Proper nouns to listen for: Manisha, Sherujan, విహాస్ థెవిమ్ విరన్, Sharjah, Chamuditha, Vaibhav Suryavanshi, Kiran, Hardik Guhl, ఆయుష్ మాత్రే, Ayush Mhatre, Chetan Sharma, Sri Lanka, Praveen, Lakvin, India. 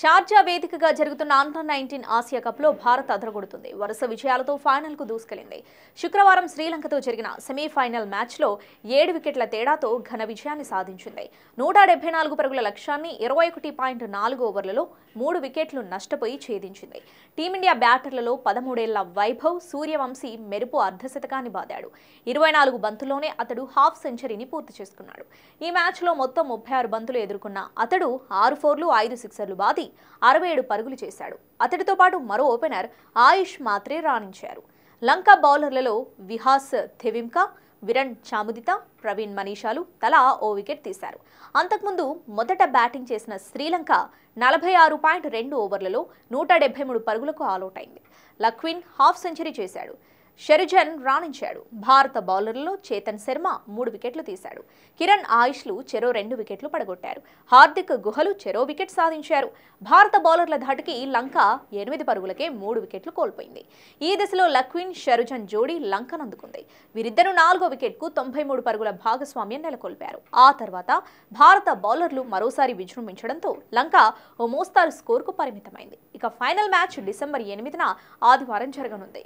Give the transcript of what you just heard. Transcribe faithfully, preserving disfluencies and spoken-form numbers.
షార్జా వేదికగా జరుగుతున్న under nineteen Asia కప్లో భారత్ అదరగొడుతుంది. వరుస విజయాలతో ఫైనల్కు దూసుకెళ్లింది. శుక్రవారం శ్రీలంకతో జరిగిన సెమీఫైనల్ మ్యాచ్లో ఏడు వికెట్ల తేడాతో ఘన విజయాన్ని సాధించింది. నూట డెబ్బై నాలుగు పరుగుల లక్ష్యాన్ని ఇరవై ఒకటి పాయింట్ నాలుగు ఓవర్లలో మూడు వికెట్లు నష్టపోయి ఛేదించింది. టీమిండియా బ్యాటర్లలో పదమూడేళ్ల వైభవ్ సూర్యవంశి మెరుపు అర్ధశతకాన్ని బాదాడు. ఇరవై నాలుగు బంతుల్లోనే అతడు హాఫ్ సెంచరీని పూర్తి చేసుకున్నాడు. ఈ మ్యాచ్లో మొత్తం ముప్పై ఆరు బంతులు ఎదుర్కొన్న అతడు ఆరు ఫోర్లు ఐదు సిక్సర్లు బాది అరవై ఏడు పరుగులు చేశాడు. అతడితో పాటు మరో ఓపెనర్ ఆయుష్ మాత్రే రాణించారు. లంక బౌలర్లలో విహాస్ థెవిమ్ విరన్, చాముదిత, ప్రవీణ్, మనీషాలు తలా ఓ వికెట్ తీశారు. అంతకుముందు మొదట బ్యాటింగ్ చేసిన శ్రీలంక నలభై ఆరు పాయింట్ రెండు ఓవర్లలో నూట డెబ్బై మూడు పరుగులకు ఆల్అౌట్ అయింది. లక్విన్ హాఫ్ సెంచరీ చేశాడు. షెరుజన్ రాణించాడు. భారత బౌలర్లలో చేతన్ శర్మ మూడు వికెట్లు తీశాడు. కిరణ్, ఆయుష్లు చెరో రెండు వికెట్లు పడగొట్టారు. హార్దిక్ గుహలు చెరో వికెట్ సాధించారు. భారత బౌలర్ల ధాటికి లంక ఎనిమిది పరుగులకే మూడు వికెట్లు కోల్పోయింది. ఈ దశలో లక్విన్, షెరుజన్ జోడీ లంకను అందుకుంది. వీరిద్దరూ నాలుగో వికెట్కు తొంభై మూడు పరుగుల భాగస్వామ్యం నెలకొల్పారు. ఆ తర్వాత భారత బౌలర్లు మరోసారి విజృంభించడంతో లంక ఓ మోస్తారు స్కోర్కు పరిమితమైంది. ఇక ఫైనల్ మ్యాచ్ డిసెంబర్ ఎనిమిదిన ఆదివారం జరగనుంది.